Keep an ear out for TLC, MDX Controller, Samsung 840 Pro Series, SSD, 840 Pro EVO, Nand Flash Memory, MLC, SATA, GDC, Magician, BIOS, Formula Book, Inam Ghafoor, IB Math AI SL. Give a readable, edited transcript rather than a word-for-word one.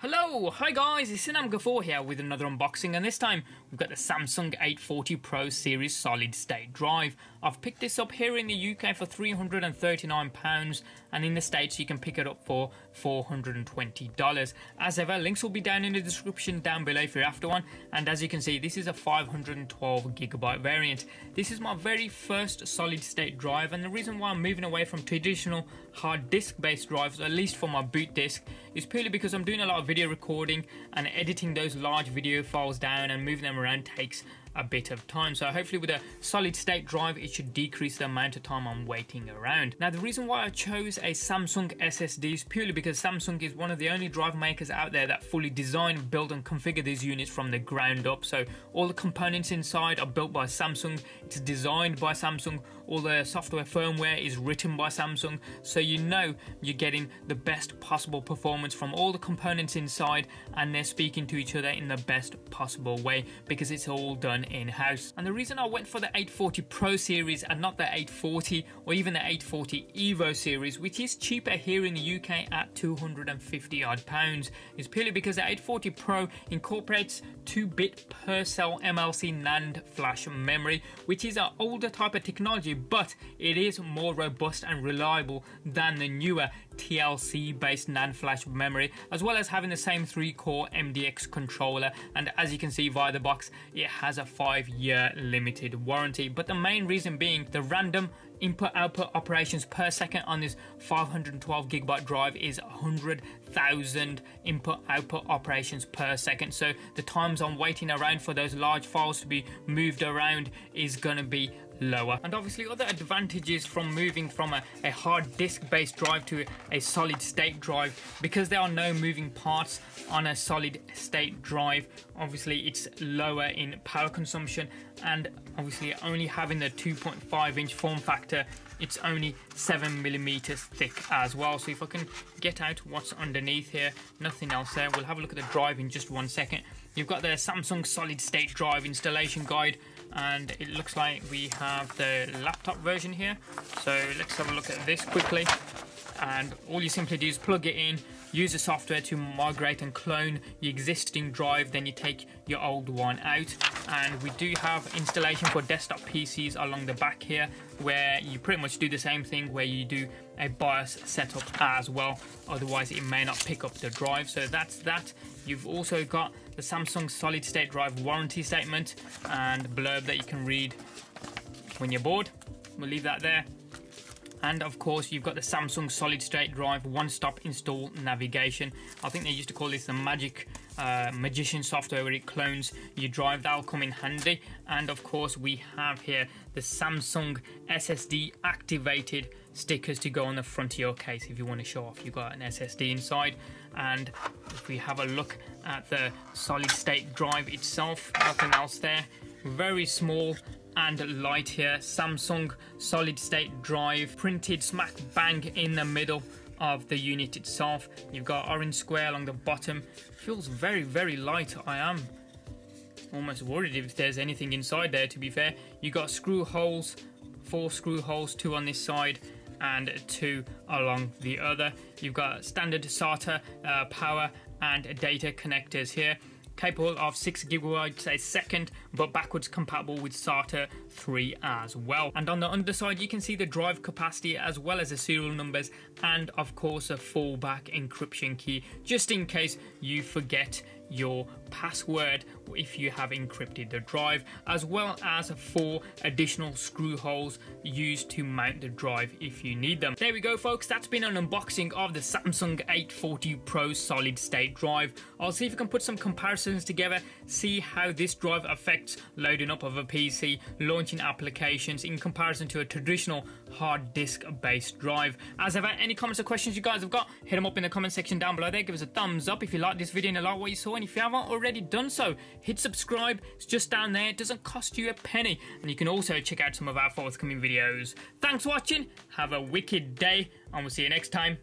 Hello, hi guys, it's Inam Ghafoor here with another unboxing, and this time we've got the Samsung 840 Pro Series solid state drive. I've picked this up here in the UK for £339 and in the States you can pick it up for $420. As ever, links will be down in the description down below if you're after one, and as you can see this is a 512GB variant. This is my very first solid state drive, and the reason why I'm moving away from traditional hard disk based drives, at least for my boot disk, is purely because I'm doing a lot of video recording, and editing those large video files down and moving them around takes a bit of time. So hopefully with a solid state drive it should decrease the amount of time I'm waiting around. Now the reason why I chose a Samsung SSD is purely because Samsung is one of the only drive makers out there that fully design, build and configure these units from the ground up. So all the components inside are built by Samsung, it's designed by Samsung, all the software firmware is written by Samsung, so you know you're getting the best possible performance from all the components inside, and they're speaking to each other in the best possible way because it's all done in-house. And the reason I went for the 840 Pro series and not the 840 or even the 840 Evo series, which is cheaper here in the UK at £250 odd, is purely because the 840 Pro incorporates 2-bit per cell MLC NAND flash memory, which is an older type of technology, but it is more robust and reliable than the newer TLC based NAND flash memory, as well as having the same 3-core MDX controller, and as you can see via the box it has a 5-year limited warranty. But the main reason being the random input-output operations per second on this 512GB drive is 100,000 input-output operations per second. So the times I'm waiting around for those large files to be moved around is gonna be lower. And obviously other advantages from moving from a hard disk based drive to a solid state drive, because there are no moving parts on a solid state drive, obviously it's lower in power consumption, and obviously only having the 2.5-inch form factor, it's only 7mm thick as well. So if I can get out what's underneath here, nothing else there, we'll have a look at the drive in just one second. You've got the Samsung solid state drive installation guide, and it looks like we have the laptop version here, so let's have a look at this quickly. And all you simply do is plug it in, use the software to migrate and clone your existing drive, then you take your old one out. And we do have installation for desktop PCs along the back here, where you pretty much do the same thing, where you do a BIOS setup as well, otherwise it may not pick up the drive. So that's that. You've also got the Samsung solid state drive warranty statement and blurb that you can read when you're bored. We'll leave that there. And of course you've got the Samsung solid state drive one-stop install navigation. I think they used to call this the magician software, where it clones your drive. That'll come in handy. And of course we have here the Samsung SSD activated stickers to go on the front of your case if you want to show off you've got an SSD inside. And if we have a look at the solid state drive itself, nothing else there, very small and light here. Samsung solid state drive printed smack bang in the middle of the unit itself. You've got orange square along the bottom. Feels very light. I am almost worried if there's anything inside there, to be fair. You got screw holes, 4 screw holes, 2 on this side and 2 along the other. You've got standard SATA power and data connectors here, capable of 6 gigabytes a second, but backwards compatible with SATA 3 as well. And on the underside you can see the drive capacity as well as the serial numbers, and of course a fallback encryption key just in case you forget your password if you have encrypted the drive, as well as 4 additional screw holes used to mount the drive if you need them. There we go folks, that's been an unboxing of the Samsung 840 Pro solid state drive. I'll see if I can put some comparisons together, see how this drive affects loading up of a PC, launching applications in comparison to a traditional hard disk based drive. As ever, any comments or questions you guys have got, hit them up in the comment section down below there. Give us a thumbs up if you like this video and like what you saw, and if you haven't already done so, hit subscribe, it's just down there, it doesn't cost you a penny, and you can also check out some of our forthcoming videos. Thanks for watching, have a wicked day, and we'll see you next time.